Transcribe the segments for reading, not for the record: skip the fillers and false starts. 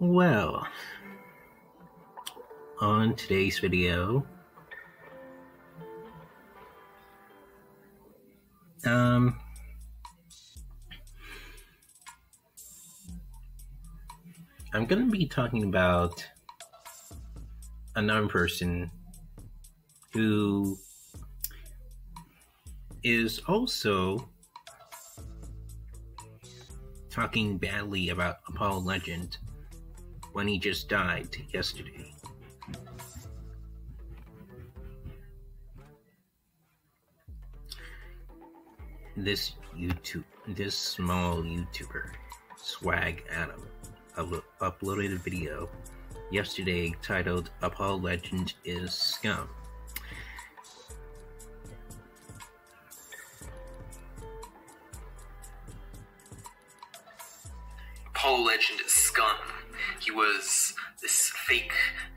Well, on today's video, I'm going to be talking about a non-person who is also talking badly about Apollo Legend when he just died yesterday. This small YouTuber, Swag Adam, uploaded a video yesterday titled "Apollo Legend is Scum." Apollo Legend is scum. He was this fake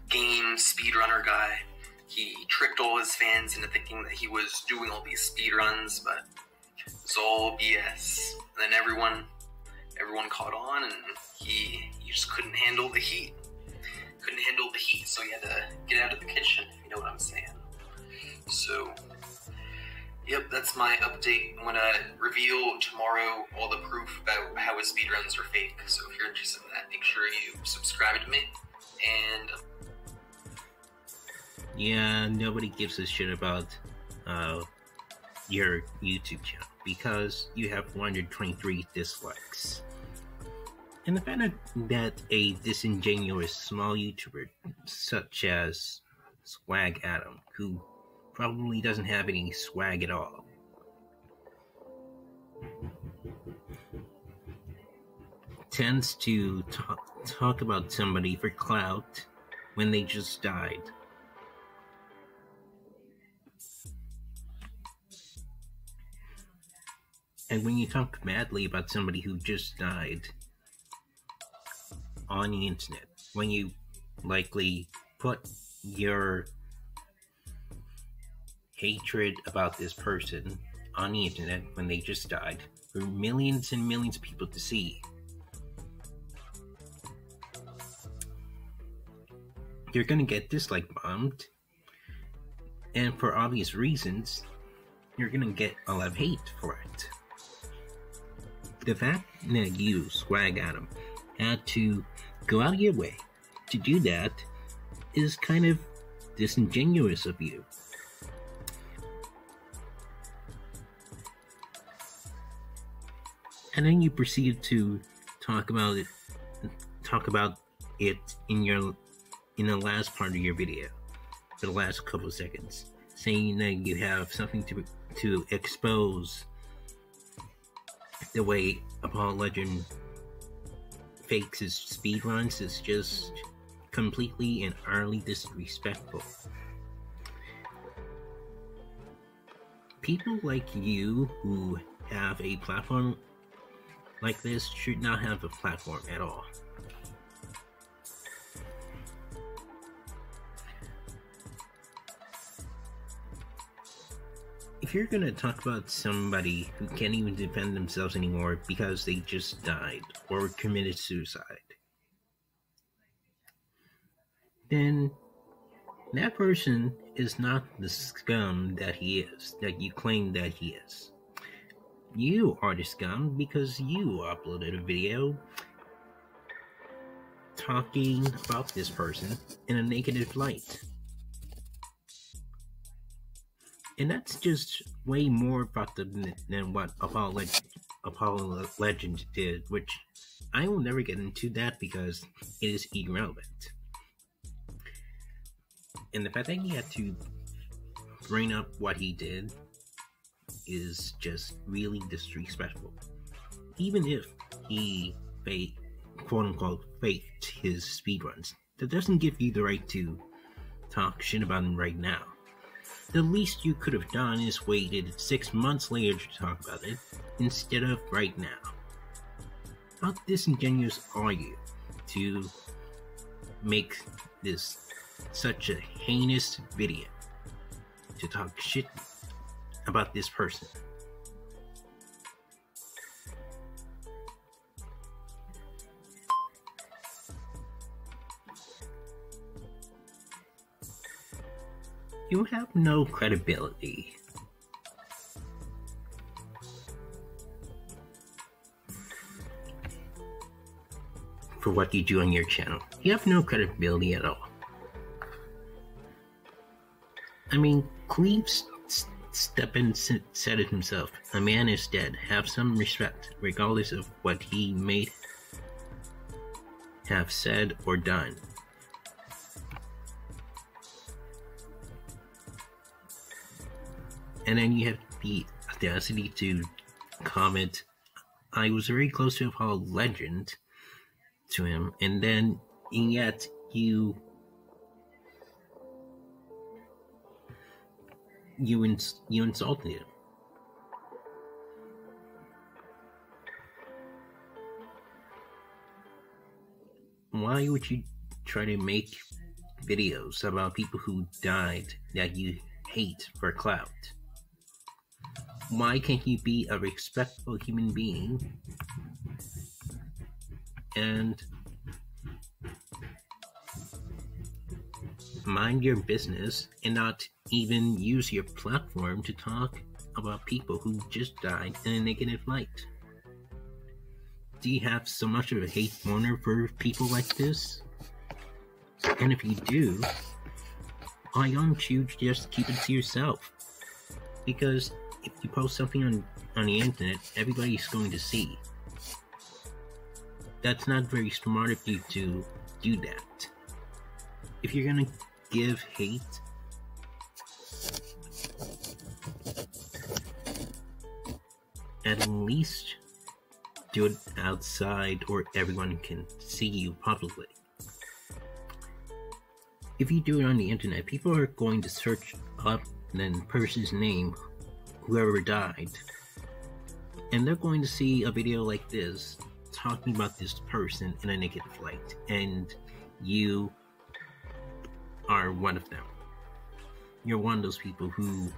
game speedrunner guy. He tricked all his fans into thinking that he was doing all these speedruns, but it's all BS. And then everyone caught on, and he just couldn't handle the heat. Couldn't handle the heat, so he had to get out of the kitchen, if you know what I'm saying. So, yep, that's my update. I'm gonna reveal tomorrow all the proof about how his speedruns are fake. So if you're interested in that, make sure you subscribe to me. And yeah, nobody gives a shit about your YouTube channel because you have 123 dislikes. And the fact that a disingenuous small YouTuber such as Swag Adam, who probably doesn't have any swag at all, tends to talk about somebody for clout when they just died. And when you talk madly about somebody who just died on the internet, when you likely put your hatred about this person on the internet when they just died for millions and millions of people to see, you're gonna get dislike bombed, and for obvious reasons, you're gonna get a lot of hate for it. The fact that you, Swag Adam, had to go out of your way to do that is kind of disingenuous of you. And then you proceed to talk about it in the last part of your video, for the last couple of seconds, saying that you have something to expose the way Apollo Legend fakes his speedruns is just completely and utterly disrespectful. People like you who have a platform like this should not have a platform at all. If you're gonna talk about somebody who can't even defend themselves anymore because they just died or committed suicide, then that person is not the scum that he is, that you claim that he is. You are the scum because you uploaded a video talking about this person in a negative light. And that's just way more fucked up than what Apollo Legend did, which I will never get into that because it is irrelevant. And the fact that he had to bring up what he did is just really disrespectful. Even if he quote unquote faked his speedruns, that doesn't give you the right to talk shit about him right now. The least you could have done is waited 6 months later to talk about it, instead of right now. How disingenuous are you to make this such a heinous video to talk shit about this person? You have no credibility. For what you do on your channel. You have no credibility at all. I mean, Cleve's step in said it himself. A man is dead. Have some respect, regardless of what he may have said or done. And then you had the audacity to comment, I was very close to Apollo Legend, to him, and then, and yet you insulted him. Why would you try to make videos about people who died that you hate for clout? Why can't you be a respectful human being and mind your business and not even use your platform to talk about people who just died in a negative light? Do you have so much of a hate corner for people like this? And if you do, why don't you just keep it to yourself? Because if you post something on the internet, everybody's going to see. That's not very smart of you to do that. If you're gonna give hate, at least do it outside where everyone can see you publicly. If you do it on the internet, people are going to search up the person's name, whoever died, and they're going to see a video like this, talking about this person in a negative light, and you are one of them. You're one of those people who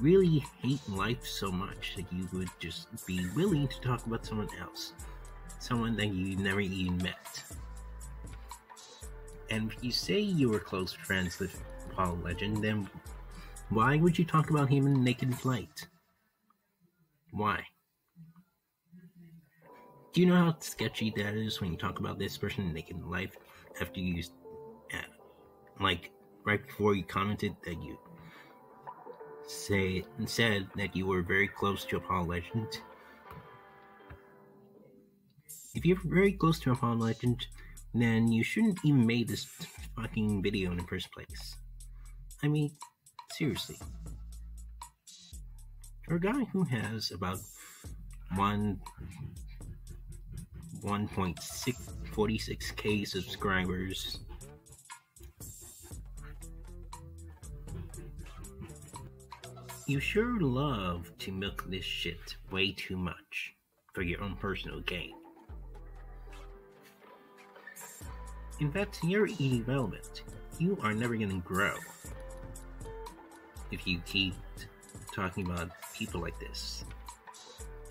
really hate life so much that you would just be willing to talk about someone else, someone that you never even met. And if you say you were close friends with Apollo Legend, then why would you talk about him in naked light? Why? Do you know how sketchy that is when you talk about this person naked life after you, like, right before you commented that you said that you were very close to Apollo Legend? If you're very close to Apollo Legend, then you shouldn't even make this fucking video in the first place. I mean, seriously. For a guy who has about 1.646k subscribers, you sure love to milk this shit way too much for your own personal gain. In fact, you're irrelevant. You are never gonna grow if you keep talking about people like this.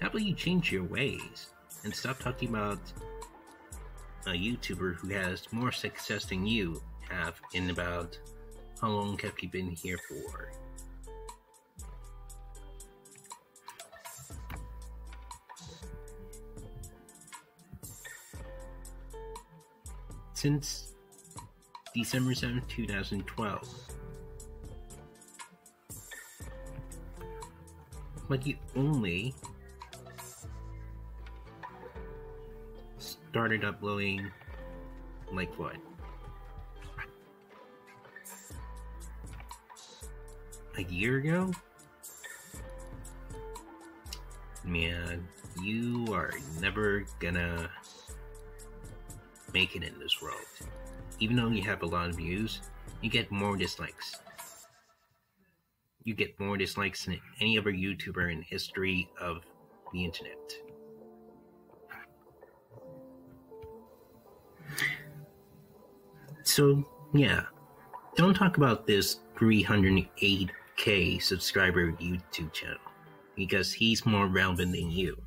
How about you change your ways and stop talking about a YouTuber who has more success than you have in about how long have you been here for? Since December 7, 2012. But you only started uploading, like, what? A year ago? Man, you are never gonna make it in this world. Even though you have a lot of views, you get more dislikes. You get more dislikes than any other YouTuber in the history of the internet. So, yeah, don't talk about this 308k subscriber YouTube channel, because he's more relevant than you.